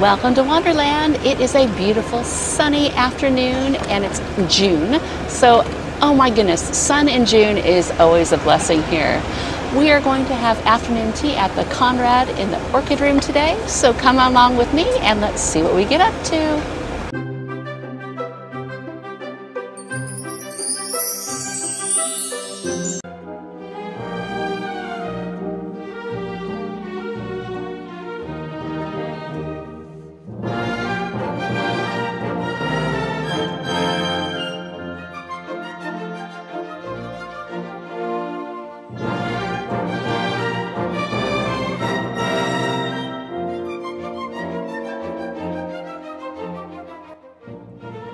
Welcome to Wonderland. It is a beautiful sunny afternoon and it's June. So, oh my goodness, sun in June is always a blessing here. We are going to have afternoon tea at the Conrad in the Orchid Room today. So come along with me and let's see what we get up to.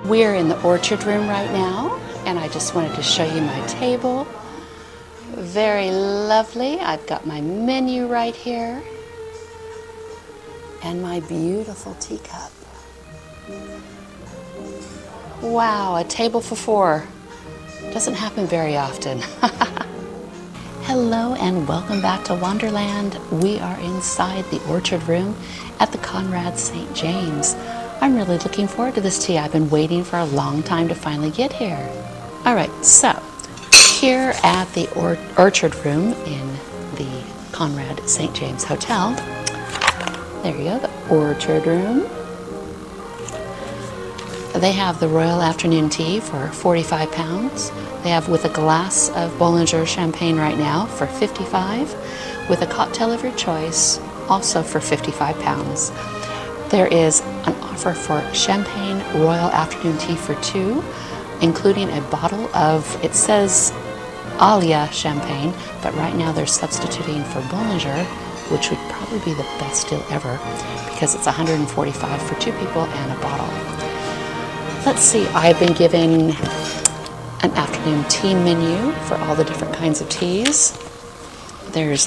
We're in the Orchard Room right now, and I just wanted to show you my table. Very lovely. I've got my menu right here and my beautiful teacup. Wow, a table for four. Doesn't happen very often. Hello and welcome back to Wonderland. We are inside the Orchard Room at the Conrad St. James. I'm really looking forward to this tea. I've been waiting for a long time to finally get here. All right, so here at the Orchard Room in the Conrad St. James Hotel. There you go, the Orchard Room. They have the Royal Afternoon Tea for £45. They have with a glass of Bollinger champagne right now for £55, with a cocktail of your choice, also for £55. There is an offer for champagne royal afternoon tea for two, including a bottle of, it says Alia champagne, but right now they're substituting for Bollinger, which would probably be the best deal ever because it's $145 for two people and a bottle. Let's see, I've been given an afternoon tea menu for all the different kinds of teas. There's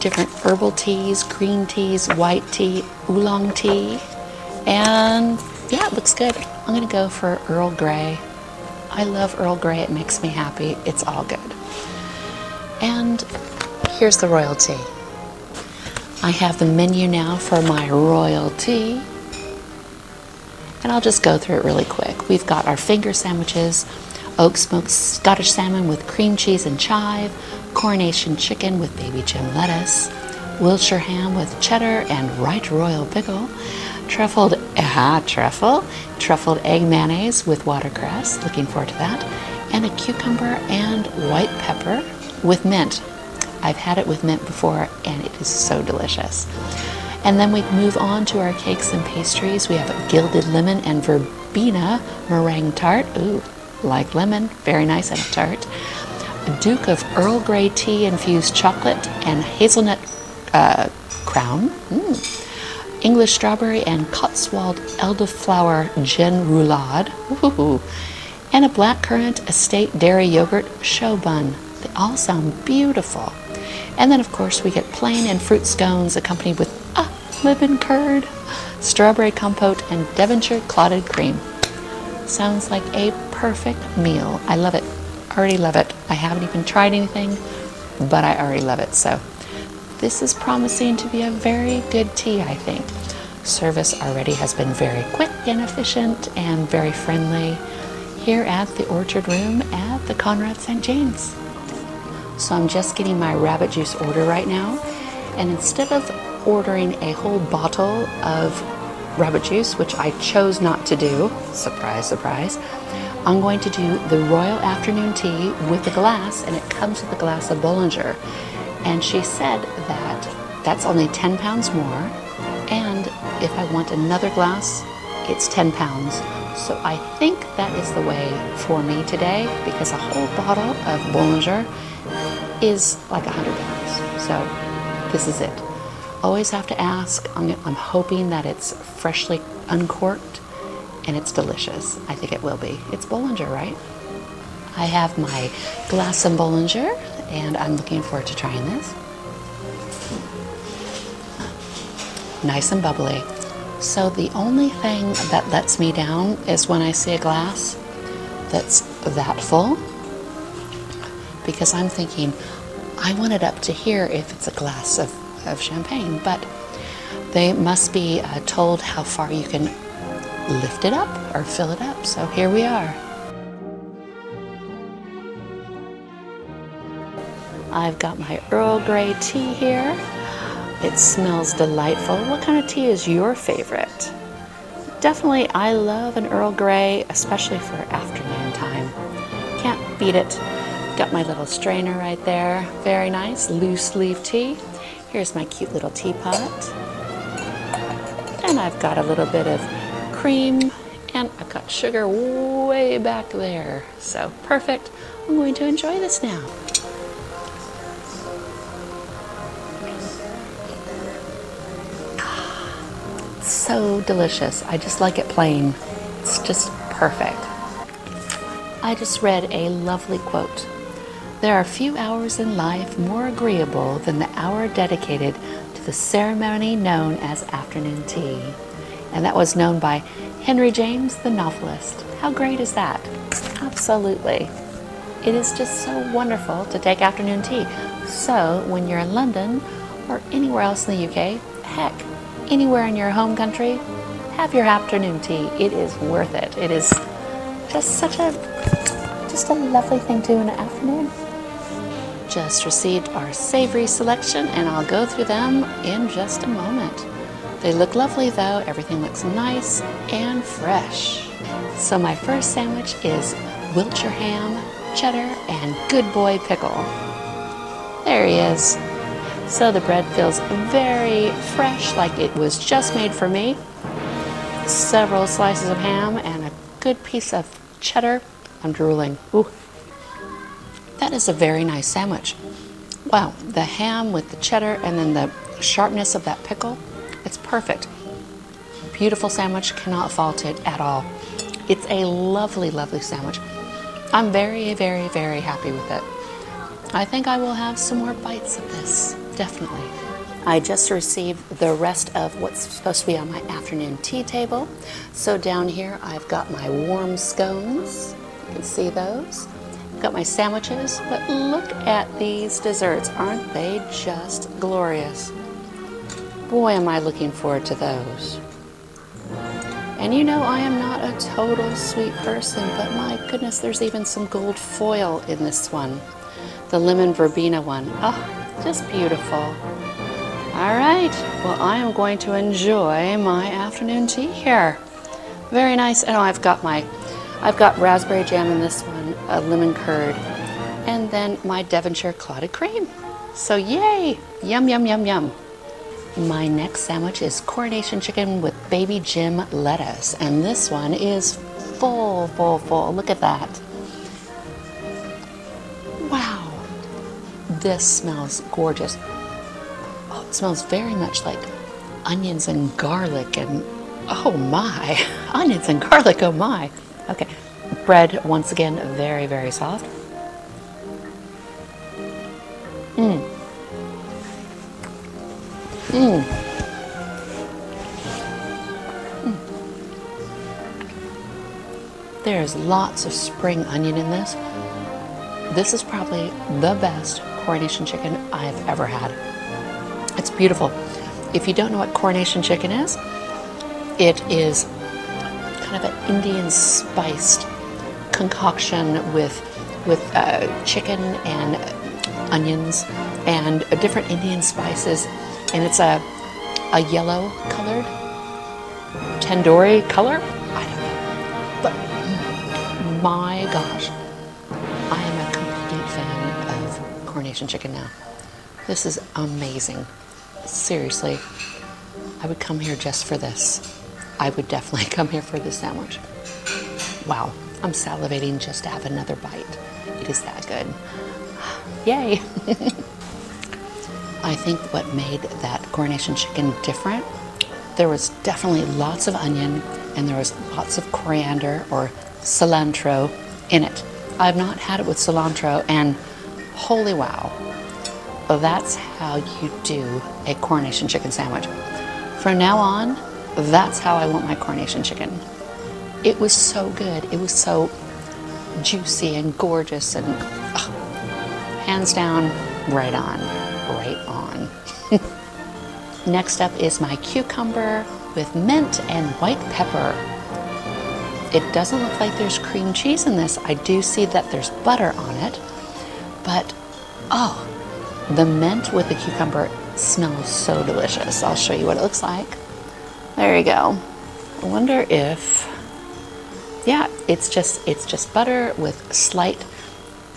different herbal teas, green teas, white tea, oolong tea, and yeah, it looks good. I'm gonna go for Earl Grey. I love Earl Grey, it makes me happy, it's all good. And here's the royal tea. I have the menu now for my royal tea, and I'll just go through it really quick. We've got our finger sandwiches, oak smoked Scottish salmon with cream cheese and chive, coronation chicken with baby Jim lettuce, Wiltshire ham with cheddar and right royal pickle, truffled egg mayonnaise with watercress, looking forward to that, and a cucumber and white pepper with mint. I've had it with mint before and it is so delicious. And then we move on to our cakes and pastries. We have a gilded lemon and verbena meringue tart. Ooh, like lemon, very nice and a tart. A Duke of Earl Grey tea infused chocolate and hazelnut crown. English strawberry and Cotswold elderflower gin roulade. Ooh. And a blackcurrant estate dairy yogurt show bun. They all sound beautiful. And then of course we get plain and fruit scones accompanied with lemon curd, strawberry compote, and Devonshire clotted cream. Sounds like a perfect meal. I love it. I already love it. I haven't even tried anything, but I already love it. So this is promising to be a very good tea, I think. Service already has been very quick and efficient and very friendly here at the Orchard Room at the Conrad St. James. So I'm just getting my rabbit juice order right now. And instead of ordering a whole bottle of rabbit juice, which I chose not to do, surprise, surprise, I'm going to do the Royal Afternoon Tea with a glass, and it comes with a glass of Bollinger. And she said that that's only £10 more, and if I want another glass, it's £10. So I think that is the way for me today, because a whole bottle of Bollinger is like £100. So this is it. Always have to ask. I'm hoping that it's freshly uncorked and it's delicious. I think it will be. It's Bollinger, right? I have my glass of Bollinger and I'm looking forward to trying this. Nice and bubbly. So the only thing that lets me down is when I see a glass that's that full, because I'm thinking I want it up to here if it's a glass of champagne, but They must be told how far you can lift it up or fill it up. So here we are. I've got my Earl Grey tea here. It smells delightful. What kind of tea is your favorite? Definitely, I love an Earl Grey, especially for afternoon time. Can't beat it. Got my little strainer right there. Very nice, loose leaf tea. Here's my cute little teapot. And I've got a little bit of cream, and I've got sugar way back there. So perfect. I'm going to enjoy this now. So delicious. I just like it plain. It's just perfect. I just read a lovely quote. There are few hours in life more agreeable than the hour dedicated to the ceremony known as afternoon tea. And that was known by Henry James, the novelist. How great is that? Absolutely. It is just so wonderful to take afternoon tea. So when you're in London or anywhere else in the UK, heck, anywhere in your home country, have your afternoon tea. It is worth it. It is just such a lovely thing to do in an afternoon. Just received our savory selection, and I'll go through them in just a moment. They look lovely though. Everything looks nice and fresh. So my first sandwich is Wiltshire ham, cheddar, and good boy pickle. There he is. So the bread feels very fresh, like it was just made for me. Several slices of ham and a good piece of cheddar. I'm drooling. Ooh. That is a very nice sandwich. Wow, the ham with the cheddar and then the sharpness of that pickle, it's perfect. Beautiful sandwich, cannot fault it at all. It's a lovely, lovely sandwich. I'm very, very, very happy with it. I think I will have some more bites of this. Definitely. I just received the rest of what's supposed to be on my afternoon tea table. So down here I've got my warm scones. You can see those. I've got my sandwiches, but look at these desserts. Aren't they just glorious? Boy, am I looking forward to those. And you know I am not a total sweet person, but my goodness, there's even some gold foil in this one. The lemon verbena one. Oh, just beautiful. All right, well, I am going to enjoy my afternoon tea here. Very nice. And I've got raspberry jam in this one, a lemon curd, and then my Devonshire clotted cream. So yay, yum, yum, yum, yum. My next sandwich is coronation chicken with baby Jim lettuce. And this one is full, full, full. Look at that. This smells gorgeous. Oh, it smells very much like onions and garlic and oh my, onions and garlic, oh my. Okay, bread once again, very, very soft. Mmm. Mmm. Mm. There's lots of spring onion in this. This is probably the best coronation chicken I've ever had. It's beautiful. If you don't know what coronation chicken is, it is kind of an Indian spiced concoction with chicken and onions and different Indian spices, and it's a yellow colored tandoori color. I don't know, but my gosh, I am a complete fan of coronation chicken now. This is amazing. Seriously, I would come here just for this. I would definitely come here for this sandwich. Wow, I'm salivating just to have another bite. It is that good. Yay. I think what made that coronation chicken different, there was definitely lots of onion and there was lots of coriander or cilantro in it. I've not had it with cilantro, and holy wow, well, that's how you do a coronation chicken sandwich. From now on, that's how I want my coronation chicken. It was so good. It was so juicy and gorgeous and hands down, right on. Next up is my cucumber with mint and white pepper. It doesn't look like there's cream cheese in this. I do see that there's butter on it, but oh, the mint with the cucumber smells so delicious. I'll show you what it looks like. There you go. I wonder if, yeah, it's just butter with slight,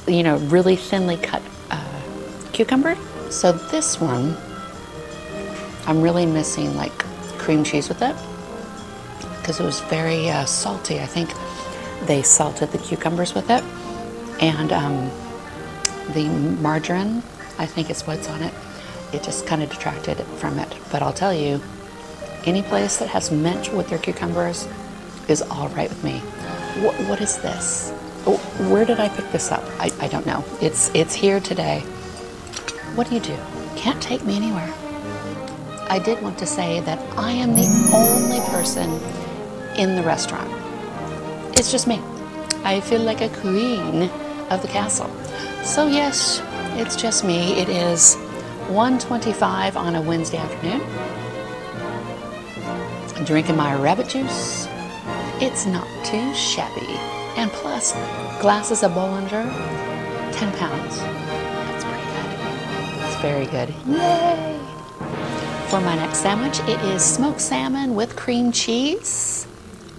you know, really thinly cut cucumber. So this one, I'm really missing like cream cheese with it because it was very salty. I think they salted the cucumbers with it, and the margarine, I think it's what's on it. It just kind of detracted from it. But I'll tell you, any place that has mint with their cucumbers is all right with me. What is this? Oh, where did I pick this up? I don't know. It's here today. What do? Can't take me anywhere. I did want to say that I am the only person in the restaurant. It's just me. I feel like a queen of the castle. So yes, it's just me. It is 1:25 on a Wednesday afternoon. I'm drinking my rabbit juice. It's not too shabby. And plus, glasses of Bollinger, 10 pounds. That's pretty good. It's very good. Yay! For my next sandwich, it is smoked salmon with cream cheese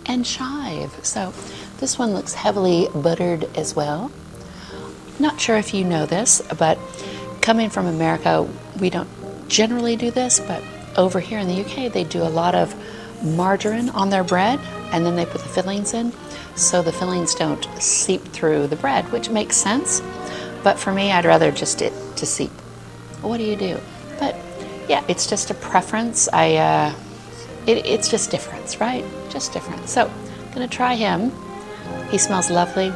and chive. So this one looks heavily buttered as well. Not sure if you know this, but coming from America, we don't generally do this, but over here in the UK, they do a lot of margarine on their bread, and then they put the fillings in, so the fillings don't seep through the bread, which makes sense. But for me, I'd rather just it to seep. What do you do? But yeah, it's just a preference. It's just difference, right? Just difference. So I'm gonna try him. He smells lovely.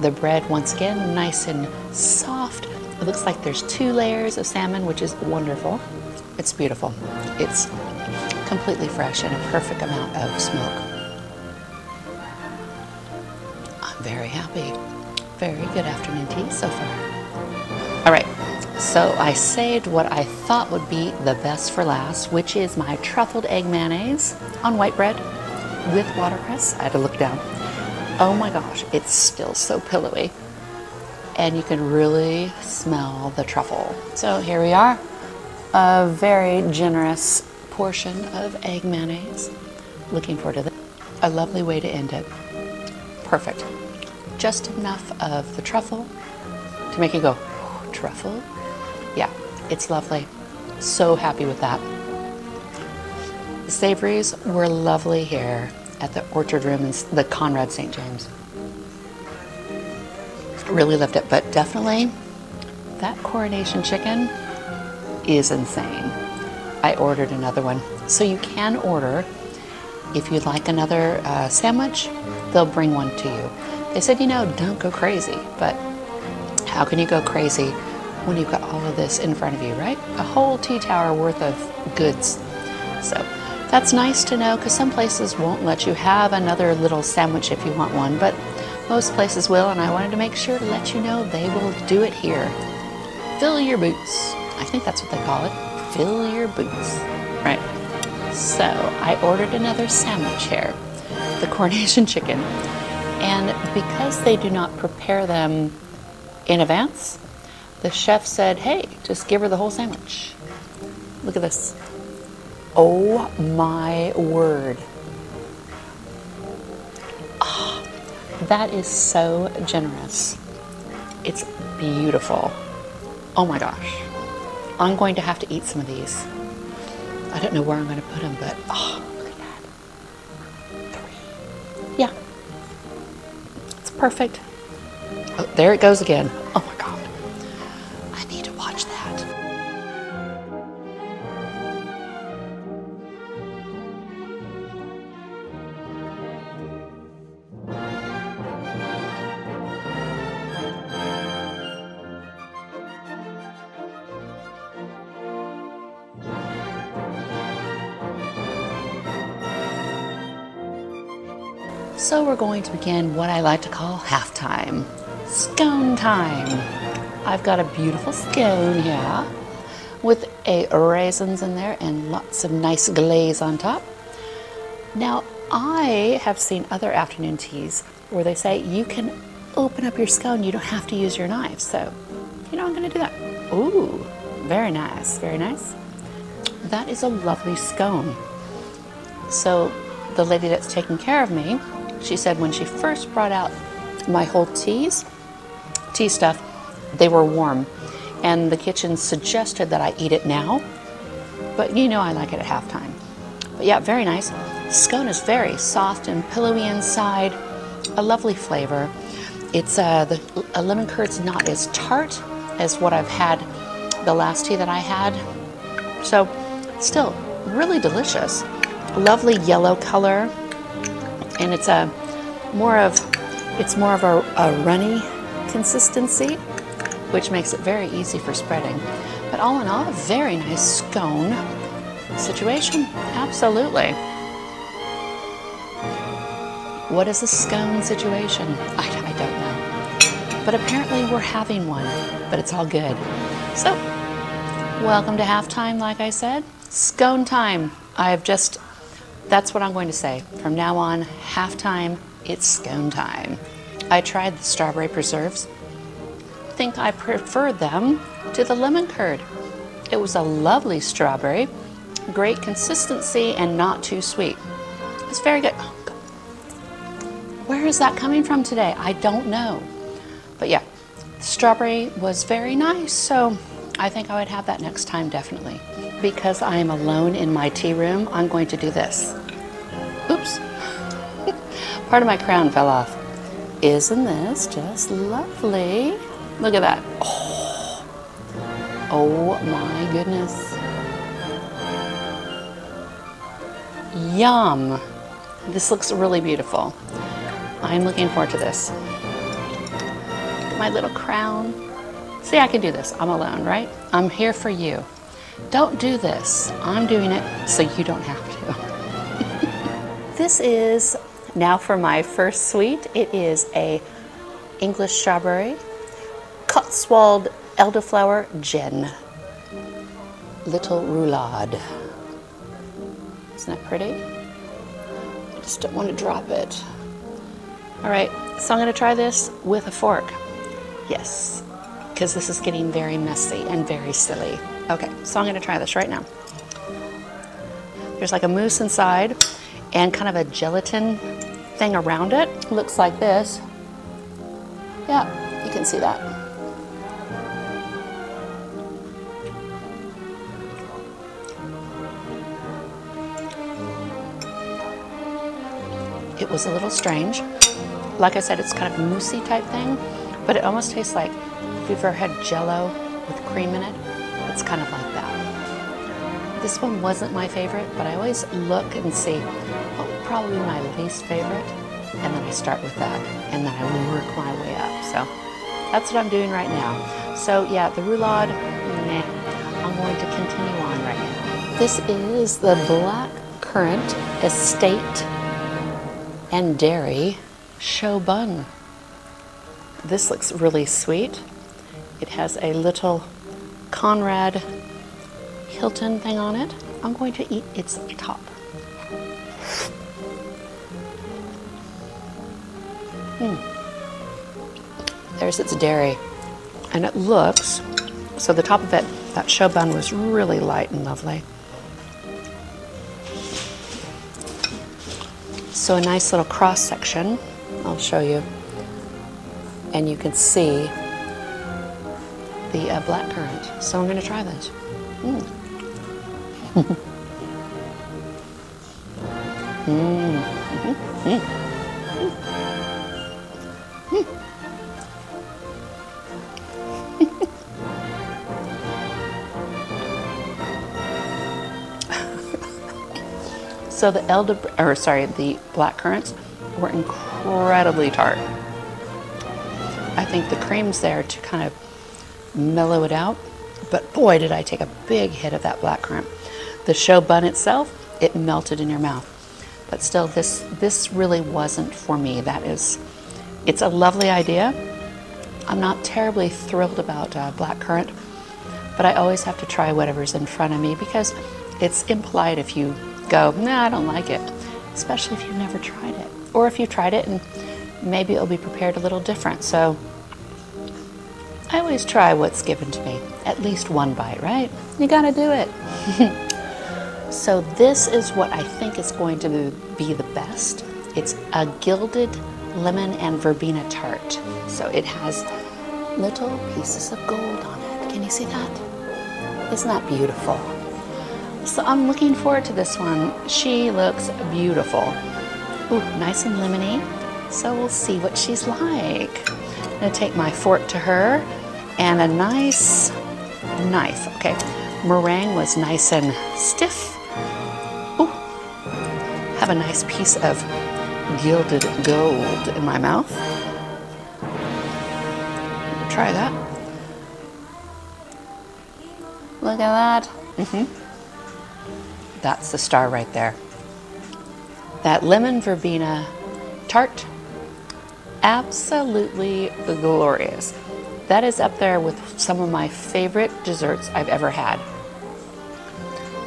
The bread, once again, nice and soft. It looks like there's 2 layers of salmon, which is wonderful. It's beautiful. It's completely fresh and a perfect amount of smoke. I'm very happy. Very good afternoon tea so far. All right. So I saved what I thought would be the best for last, which is my truffled egg mayonnaise on white bread with watercress. I had to look down. Oh my gosh, it's still so pillowy. And you can really smell the truffle. So here we are, a very generous portion of egg mayonnaise. Looking forward to that. A lovely way to end it. Perfect. Just enough of the truffle to make it go, oh, truffle? Yeah, it's lovely. So happy with that. The savories were lovely here at the Orchard Room in the Conrad St. James. Really loved it, but definitely that coronation chicken is insane. I ordered another one. So you can order, if you'd like another sandwich, they'll bring one to you. They said, you know, don't go crazy, but how can you go crazy when you've got all of this in front of you, right? A whole tea tower worth of goods. So that's nice to know, because some places won't let you have another little sandwich if you want one, but most places will, and I wanted to make sure to let you know they will do it here. Fill your boots. I think that's what they call it. Fill your boots. Right. So I ordered another sandwich here, the coronation chicken. And because they do not prepare them in advance, the chef said, hey, just give her the whole sandwich. Look at this. Oh my word. Oh, that is so generous. It's beautiful. Oh my gosh. I'm going to have to eat some of these. I don't know where I'm going to put them, but oh, look at that. 3. Yeah. It's perfect. Oh, there it goes again. Oh my God. So we're going to begin what I like to call halftime. Scone time. I've got a beautiful scone here with raisins in there and lots of nice glaze on top. Now, I have seen other afternoon teas where they say you can open up your scone, you don't have to use your knife. So, you know, I'm gonna do that. Ooh, very nice, very nice. That is a lovely scone. So the lady that's taking care of me, she said when she first brought out my whole tea stuff, they were warm. And the kitchen suggested that I eat it now, but you know I like it at halftime. But yeah, very nice. Scone is very soft and pillowy inside, a lovely flavor. It's the lemon curd's not as tart as what I've had the last tea that I had. So still really delicious. Lovely yellow color, and it's more of a runny consistency, which makes it very easy for spreading. But all in all, a very nice scone situation, absolutely. What is a scone situation? I don't know. But apparently we're having one, but it's all good. So, welcome to halftime, like I said. Scone time. That's what I'm going to say. From now on, halftime, it's scone time. I tried the strawberry preserves. I think I prefer them to the lemon curd. It was a lovely strawberry, great consistency and not too sweet. It's very good. Where is that coming from today? I don't know. But yeah, the strawberry was very nice, so I think I would have that next time, definitely. Because I am alone in my tea room, I'm going to do this. Oops. Part of my crown fell off. Isn't this just lovely? Look at that. Oh, oh my goodness. Yum. This looks really beautiful. I'm looking forward to this. My little crown. See, I can do this. I'm alone, right? I'm here for you. Don't do this. I'm doing it so you don't have to. This is, now for my first sweet, it is a English strawberry, Cotswold elderflower gin, little roulade. Isn't that pretty? I just don't want to drop it. All right, so I'm going to try this with a fork. Yes, because this is getting very messy and very silly. Okay, so I'm going to try this right now. There's like a mousse inside and kind of a gelatin thing around it. Looks like this. Yeah, you can see that. It was a little strange. Like I said, it's kind of moussey type thing, but it almost tastes like if you've ever had Jell-O with cream in it. It's kind of like that. This one wasn't my favorite, but I always look and see what would probably be my least favorite, and then I start with that, and then I will work my way up. So that's what I'm doing right now. So yeah, the roulade, nah, I'm going to continue on right now. This is the Black Currant Estate and Dairy Show Bun. This looks really sweet. It has a little Conrad Hilton thing on it. I'm going to eat its top. There's its dairy. And it looks, so the top of it, that show bun was really light and lovely. So a nice little cross section. I'll show you. And you can see the black currant. So I'm going to try this. So the black currants were incredibly tart. I think the cream's there to kind of mellow it out, but boy did I take a big hit of that black currant. The show bun itself, it melted in your mouth, but still this really wasn't for me. It's a lovely idea. I'm not terribly thrilled about black currant, but I always have to try whatever's in front of me because it's impolite if you go, no, I don't like it, especially if you've never tried it. Or if you tried it and maybe it'll be prepared a little different. So I always try what's given to me, at least one bite, right? You gotta do it. So this is what I think is going to be the best. It's a gilded lemon and verbena tart. So it has little pieces of gold on it. Can you see that? Isn't that beautiful? So I'm looking forward to this one. She looks beautiful. Ooh, nice and lemony. So we'll see what she's like. I'm gonna take my fork to her and a nice knife. Okay, meringue was nice and stiff. Ooh, have a nice piece of gilded gold in my mouth. Try that. Look at that. That's the star right there. That lemon verbena tart, absolutely glorious. That is up there with some of my favorite desserts I've ever had.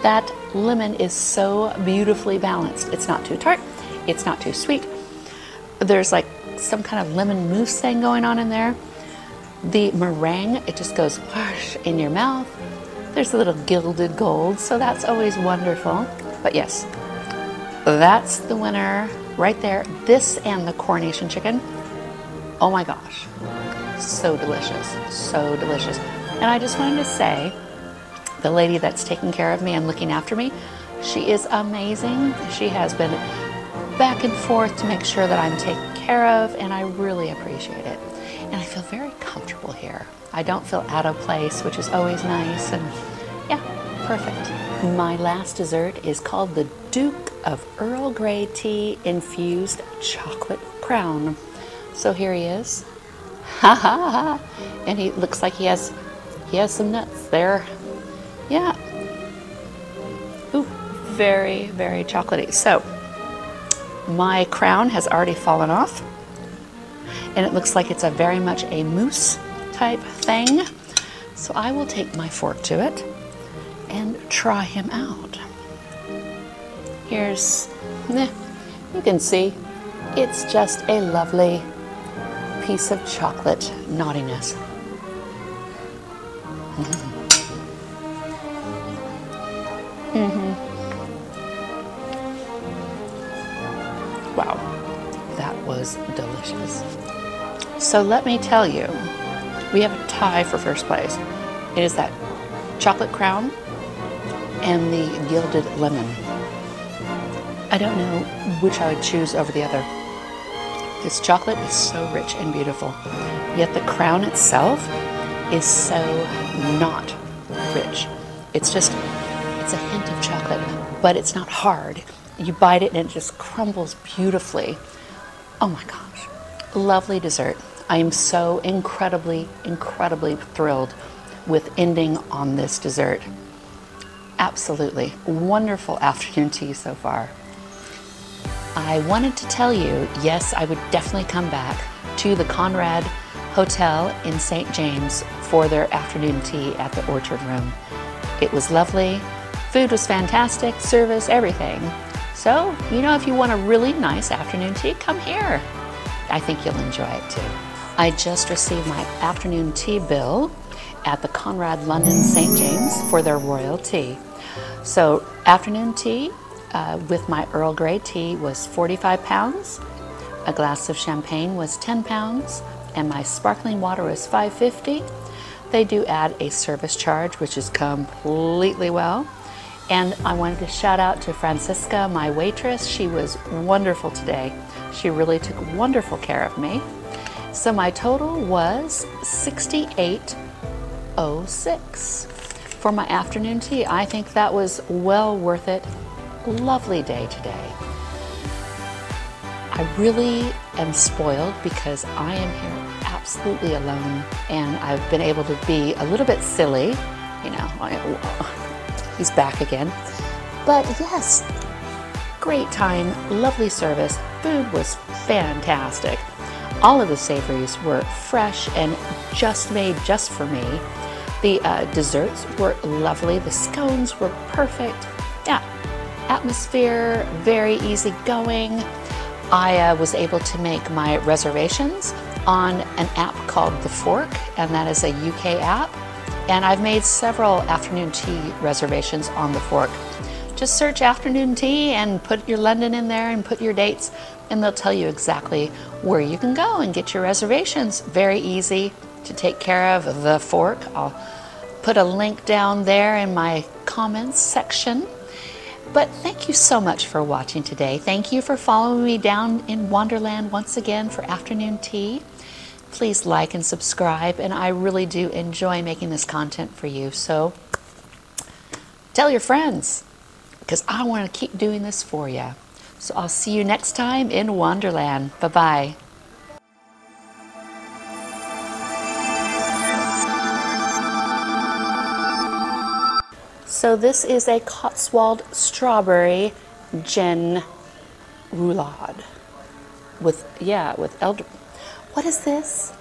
That lemon is so beautifully balanced. It's not too tart, it's not too sweet. There's like some kind of lemon mousse thing going on in there. The meringue, it just goes whoosh in your mouth. There's a little gilded gold, so that's always wonderful. But yes, that's the winner right there. This and the coronation chicken. Oh my gosh. So delicious, so delicious. And I just wanted to say, the lady that's taking care of me and looking after me, she is amazing. She has been back and forth to make sure that I'm taken care of, and I really appreciate it. And I feel very comfortable here. I don't feel out of place, which is always nice, and yeah, perfect. My last dessert is called the Duke of Earl Grey Tea Infused Chocolate Crown. So here he is. Ha ha ha. And he looks like he has some nuts there. Yeah. Ooh, very, very chocolatey. So my crown has already fallen off, and it looks like it's a very much a mousse type thing. So I will take my fork to it and try him out. Here's, you can see, it's just a lovely piece of chocolate naughtiness. Wow, that was delicious. So let me tell you, we have a tie for first place. It is that chocolate crown and the gilded lemon. I don't know which I would choose over the other. This chocolate is so rich and beautiful, yet the crown itself is so not rich. It's just, it's a hint of chocolate, but it's not hard. You bite it and it just crumbles beautifully. Oh my gosh, lovely dessert. I am so incredibly, incredibly thrilled with ending on this dessert. Absolutely wonderful afternoon tea so far. I wanted to tell you, yes, I would definitely come back to the Conrad Hotel in St. James for their afternoon tea at the Orchard Room. It was lovely, food was fantastic, service, everything. So, you know, if you want a really nice afternoon tea, come here. I think you'll enjoy it too. I just received my afternoon tea bill at the Conrad London St. James for their royal tea. So, afternoon tea, with my Earl Grey tea was £45, a glass of champagne was £10, and my sparkling water was $5.50. They do add a service charge, which is completely well. And I wanted to shout out to Francisca, my waitress. She was wonderful today. She really took wonderful care of me. So my total was $68.06 for my afternoon tea. I think that was well worth it. Lovely day today. I really am spoiled because I am here absolutely alone, and I've been able to be a little bit silly, you know, he's back again. But yes, great time, lovely service, food was fantastic. All of the savories were fresh and just made just for me. The desserts were lovely. The scones were perfect. Yeah, atmosphere, very easygoing. I was able to make my reservations on an app called The Fork, and that is a UK app. And I've made several afternoon tea reservations on The Fork. Just search afternoon tea and put your London in there and put your dates, and they'll tell you exactly where you can go and get your reservations. Very easy to take care of, The Fork. I'll put a link down there in my comments section. But thank you so much for watching today. Thank you for following me down in Wonderland once again for afternoon tea. Please like and subscribe, and I really do enjoy making this content for you. So tell your friends, because I want to keep doing this for you. So I'll see you next time in Wonderland. Bye-bye. So this is a Cotswold strawberry gin roulade with elder. What is this?